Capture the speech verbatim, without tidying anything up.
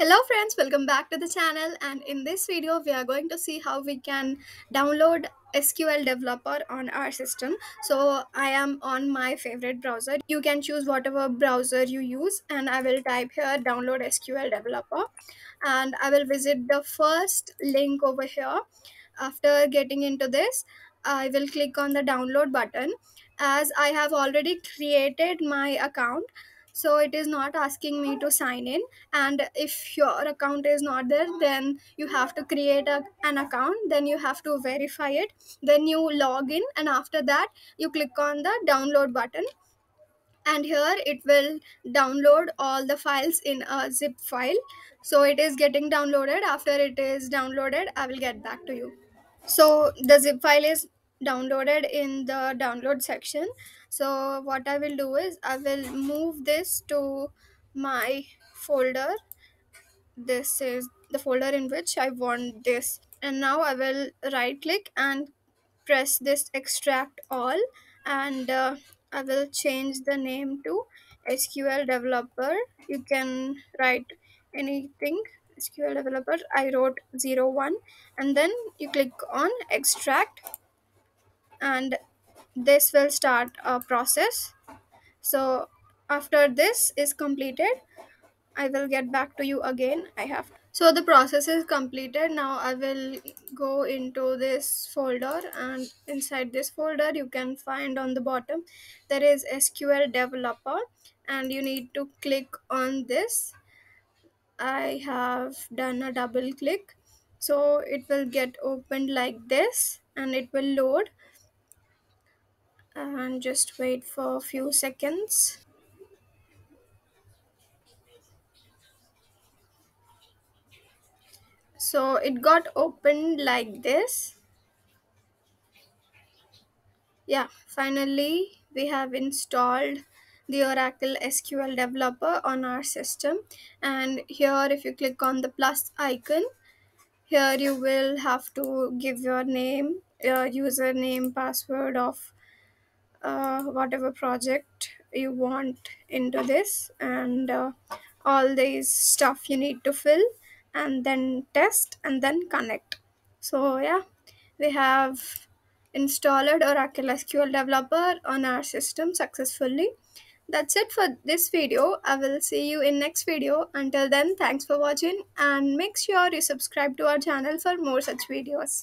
Hello friends, welcome back to the channel, and in this video we are going to see how we can download S Q L Developer on our system. So I am on my favorite browser. You can choose whatever browser you use, and I will type here download S Q L Developer, and I will visit the first link over here. After getting into this, I will click on the download button. As I have already created my account, so it is not asking me to sign in, and if your account is not there, then you have to create a, an account, then you have to verify it, then you log in, and after that you click on the download button, and here it will download all the files in a zip file. So it is getting downloaded. After it is downloaded, I will get back to you. So the zip file is downloaded in the download section. So what I will do is I will move this to my folder. This is the folder in which I want this, and now I will right click and press this extract all, and uh, I will change the name to S Q L Developer. You can write anything, S Q L Developer. I wrote zero one, and then you click on extract, and this will start a process. So after this is completed, I will get back to you again. I have so the process is completed. Now I will go into this folder, and inside this folder you can find on the bottom there is S Q L Developer, and you need to click on this. I have done a double click, so it will get opened like this, and it will load, and just wait for a few seconds. So it got opened like this. Yeah, finally we have installed the Oracle S Q L Developer on our system, and here if you click on the plus icon, here you will have to give your name, your username, password of Uh, whatever project you want into this, and uh, all these stuff you need to fill, and then test, and then connect. So yeah, we have installed Oracle S Q L Developer on our system successfully. That's it for this video. I will see you in next video. Until then, thanks for watching, and make sure you subscribe to our channel for more such videos.